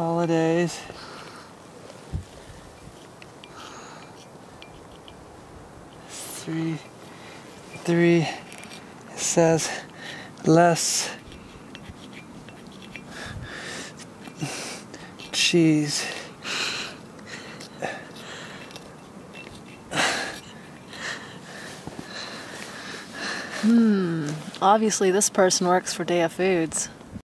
holidays. Three says less cheese. Obviously this person works for DF Foods.